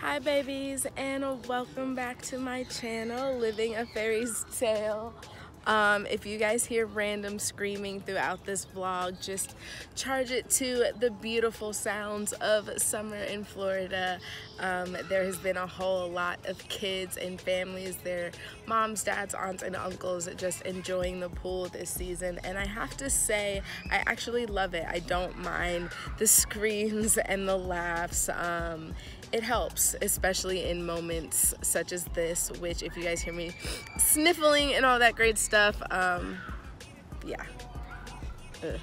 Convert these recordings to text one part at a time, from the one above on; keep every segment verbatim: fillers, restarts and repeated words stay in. Hi babies, and welcome back to my channel, Living A Fairy's Tale. Um, if you guys hear random screaming throughout this vlog, just charge it to the beautiful sounds of summer in Florida. Um, there has been a whole lot of kids and families, their moms, dads, aunts, and uncles just enjoying the pool this season. And I have to say, I actually love it. I don't mind the screams and the laughs. Um, It helps, especially in moments such as this, which if you guys hear me sniffling and all that great stuff, um, yeah. Ugh.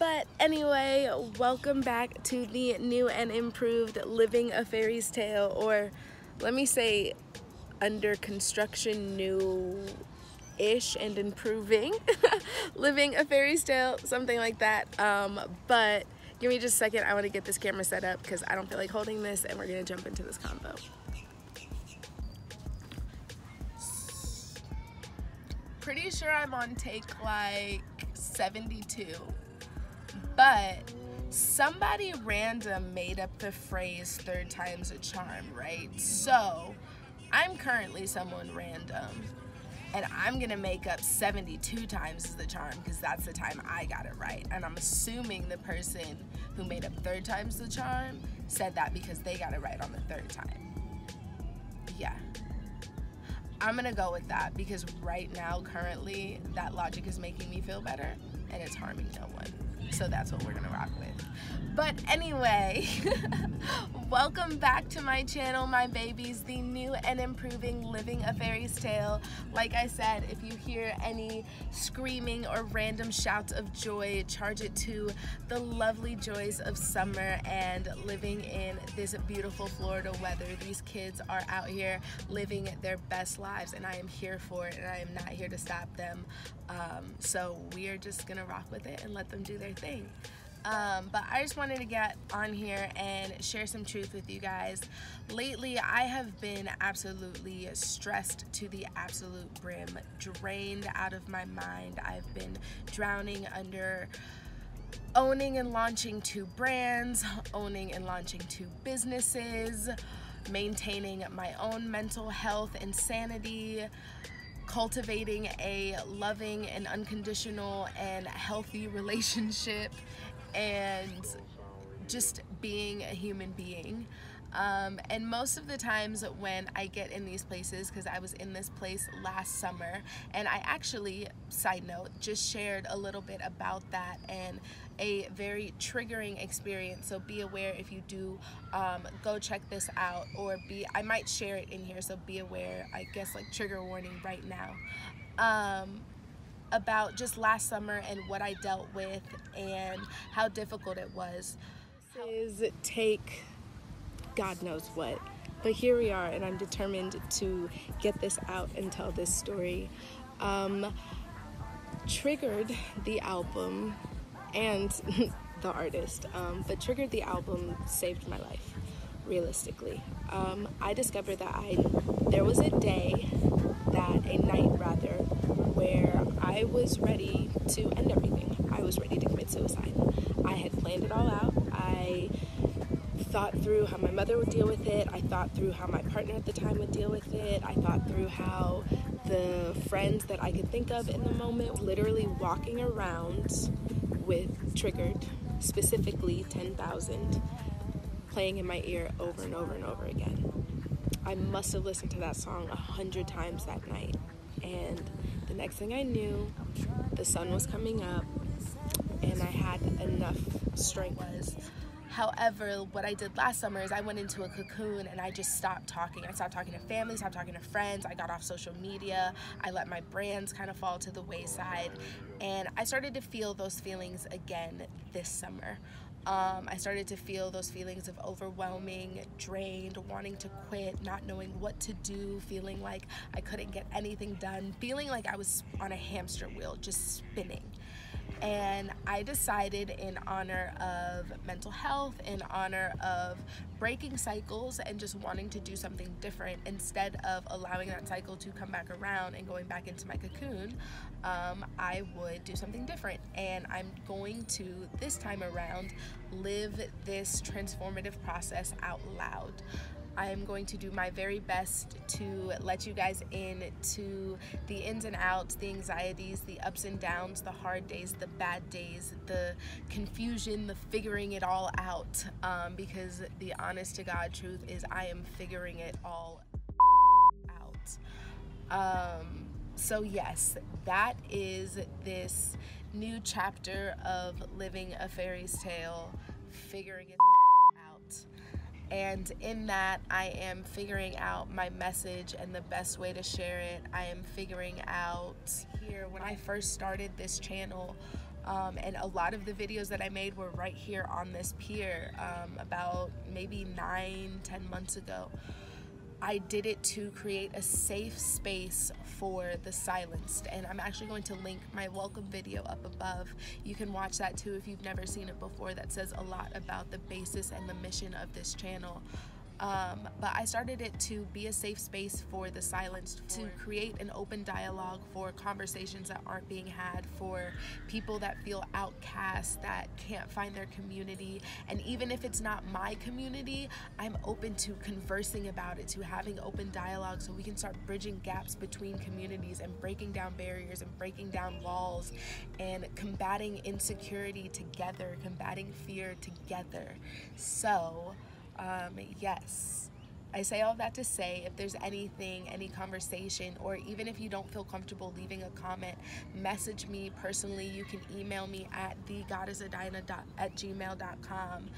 But anyway, welcome back to the new and improved Living A Fairy's Tale, or let me say under construction new-ish and improving. Living A Fairy's Tale, something like that, um, but give me just a second, I want to get this camera set up because I don't feel like holding this, and we're going to jump into this combo. Pretty sure I'm on take like seventy-two, but somebody random made up the phrase third time's a charm, right? So I'm currently someone random, and I'm gonna make up seventy-two times as the charm because that's the time I got it right. And I'm assuming the person who made up third times the charm said that because they got it right on the third time. Yeah. I'm gonna go with that because right now, currently, that logic is making me feel better and it's harming no one. So that's what we're gonna rock with. But anyway, welcome back to my channel, my babies, the new and improving Living A Fairy's Tale. Like I said, if you hear any screaming or random shouts of joy, charge it to the lovely joys of summer and living in this beautiful Florida weather. These kids are out here living their best lives, and I am here for it, and I am not here to stop them. Um, so we are just gonna rock with it and let them do their thing. Um, but I just wanted to get on here and share some truth with you guys. Lately, I have been absolutely stressed to the absolute brim, drained out of my mind. I've been drowning under owning and launching two brands, owning and launching two businesses, maintaining my own mental health and sanity, cultivating a loving and unconditional and healthy relationship, and just being a human being. Um, and most of the times when I get in these places, because I was in this place last summer, and I actually, side note, just shared a little bit about that and a very triggering experience. So be aware if you do um, go check this out, or be, I might share it in here, so be aware, I guess, like trigger warning right now. Um, about just last summer and what I dealt with and how difficult it was. This is take God knows what, but here we are, and I'm determined to get this out and tell this story. Um, Triggered, the album, and the artist, um, but Triggered, the album, saved my life, realistically. Um, I discovered that I, there was a day, that a night rather, where I was ready to end everything. I was ready to commit suicide. I had planned it all out. I thought through how my mother would deal with it. I thought through how my partner at the time would deal with it. I thought through how the friends that I could think of in the moment, literally walking around with Triggered, specifically ten thousand, playing in my ear over and over and over again. I must have listened to that song a hundred times that night. And the next thing I knew, the sun was coming up and I had enough strength. However, what I did last summer is I went into a cocoon and I just stopped talking. I stopped talking to family, stopped talking to friends. I got off social media. I let my brands kind of fall to the wayside. And I started to feel those feelings again this summer. Um, I started to feel those feelings of overwhelming, drained, wanting to quit, not knowing what to do, feeling like I couldn't get anything done, feeling like I was on a hamster wheel, just spinning. and I decided, in honor of mental health, in honor of breaking cycles and just wanting to do something different instead of allowing that cycle to come back around and going back into my cocoon, um, I would do something different. And I'm going to, this time around, live this transformative process out loud. I'm going to do my very best to let you guys in to the ins and outs, the anxieties, the ups and downs, the hard days, the bad days, the confusion, the figuring it all out, um, because the honest to God truth is I am figuring it all out. Um, so yes, that is this new chapter of Living a Fairy's Tale, figuring it out. And in that, I am figuring out my message and the best way to share it. I am figuring out here when I first started this channel, um, and a lot of the videos that I made were right here on this pier, um, about maybe nine, ten months ago. I did it to create a safe space for the silenced, and I'm actually going to link my welcome video up above. You can watch that too if you've never seen it before. That says a lot about the basis and the mission of this channel. Um, but I started it to be a safe space for the silenced, to create an open dialogue for conversations that aren't being had, for people that feel outcast, that can't find their community. And even if it's not my community, I'm open to conversing about it, to having open dialogue, so we can start bridging gaps between communities and breaking down barriers and breaking down walls and combating insecurity together, combating fear together. So Um, yes, I say all that to say, if there's anything, any conversation, or even if you don't feel comfortable leaving a comment, message me personally. You can email me at thegoddessadina at gmail dot com,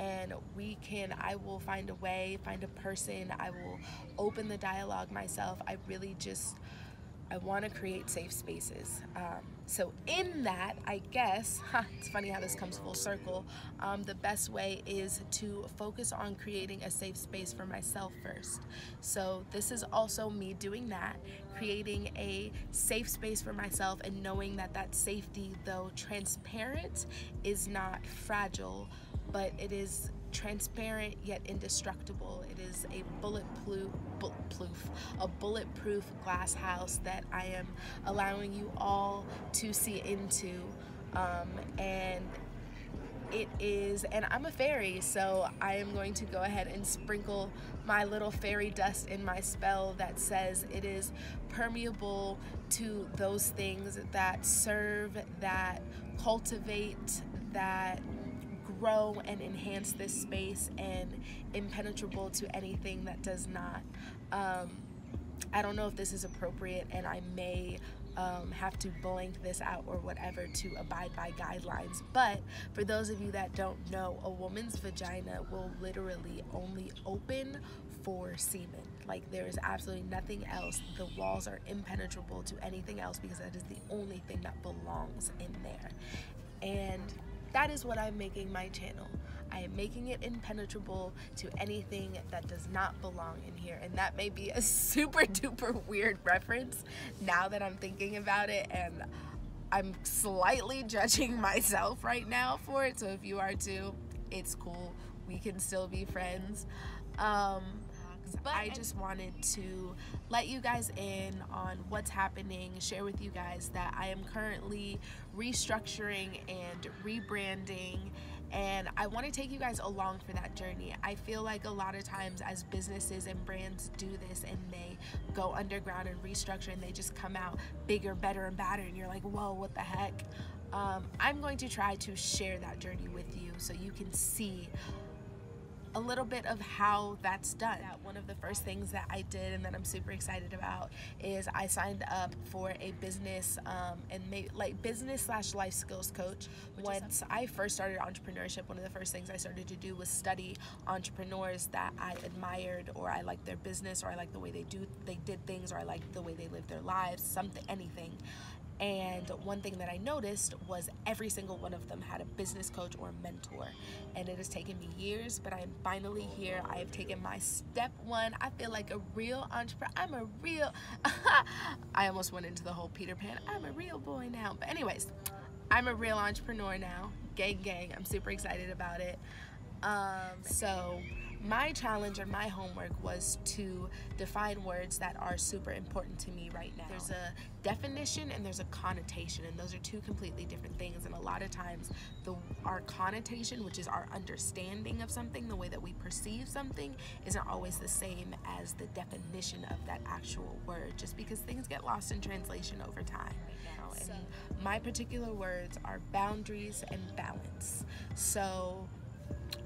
and we can, I will find a way, find a person. I will open the dialogue myself. I really just, I want to create safe spaces. Um, so in that, I guess, huh, it's funny how this comes full circle, um, the best way is to focus on creating a safe space for myself first. So this is also me doing that, creating a safe space for myself, and knowing that that safety, though transparent, is not fragile, but it is transparent yet indestructible. It is a bulletproof, a bulletproof glass house that I am allowing you all to see into, um, and it is, and I'm a fairy, so I am going to go ahead and sprinkle my little fairy dust in my spell that says it is permeable to those things that serve, that cultivate, that grow and enhance this space, and impenetrable to anything that does not. Um, I don't know if this is appropriate, and I may um, have to blank this out or whatever to abide by guidelines. But for those of you that don't know, a woman's vagina will literally only open for semen. Like, there is absolutely nothing else. The walls are impenetrable to anything else, because that is the only thing that belongs in there. And that is what I'm making my channel. I am making it impenetrable to anything that does not belong in here. And that may be a super duper weird reference now that I'm thinking about it, and I'm slightly judging myself right now for it. So if you are too, it's cool. We can still be friends. Um, But I just wanted to let you guys in on what's happening, share with you guys that I am currently restructuring and rebranding, and I want to take you guys along for that journey. I feel like a lot of times as businesses and brands do this, and they go underground and restructure, and they just come out bigger, better, and badder, and you're like, whoa, what the heck? Um, I'm going to try to share that journey with you so you can see a little bit of how that's done. One of the first things that I did, and that I'm super excited about, is I signed up for a business um, and maybe like business slash life skills coach. Once I first started entrepreneurship, one of the first things I started to do was study entrepreneurs that I admired, or I liked their business, or I liked the way they do they did things, or I liked the way they lived their lives, something, anything. And one thing that I noticed was every single one of them had a business coach or a mentor. And it has taken me years, but I am finally here. I have taken my step one. I feel like a real entrepreneur. I'm a real, I almost went into the whole Peter Pan. I'm a real boy now. But anyways, I'm a real entrepreneur now. Gang, gang. I'm super excited about it. Um, so my challenge or my homework was to define words that are super important to me right now. There's a definition and there's a connotation, and those are two completely different things. And a lot of times the, our connotation, which is our understanding of something, the way that we perceive something, isn't always the same as the definition of that actual word, just because things get lost in translation over time. Right now. And my particular words are boundaries and balance. So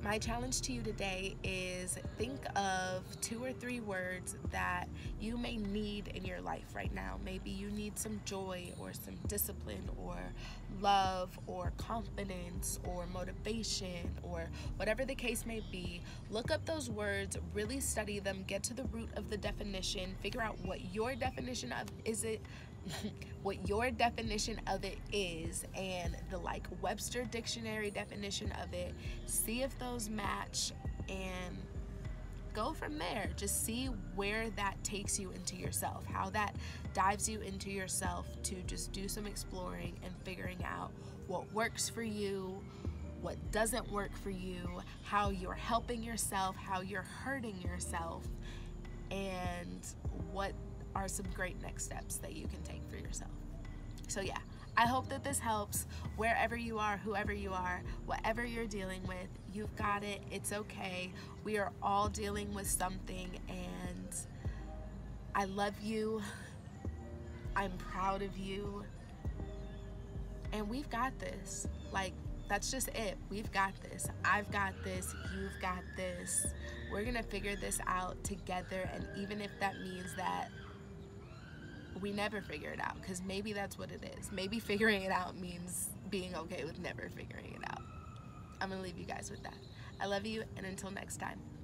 my challenge to you today is think of two or three words that you may need in your life right now. Maybe you need some joy or some discipline or love or confidence or motivation or whatever the case may be. Look up those words, really study them, get to the root of the definition, figure out what your definition of is it. what your definition of it is, and the like Webster dictionary definition of it. See if those match and go from there. Just see where that takes you into yourself, how that dives you into yourself to just do some exploring and figuring out what works for you, what doesn't work for you, how you're helping yourself, how you're hurting yourself, and what are some great next steps that you can take for yourself. So yeah, I hope that this helps. Wherever you are, whoever you are, whatever you're dealing with, you've got it. It's okay. We are all dealing with something, and I love you. I'm proud of you. And we've got this. Like, that's just it. We've got this. I've got this. You've got this. We're gonna figure this out together, and even if that means that we never figure it out, because maybe that's what it is. Maybe figuring it out means being okay with never figuring it out. I'm gonna leave you guys with that. I love you, and until next time.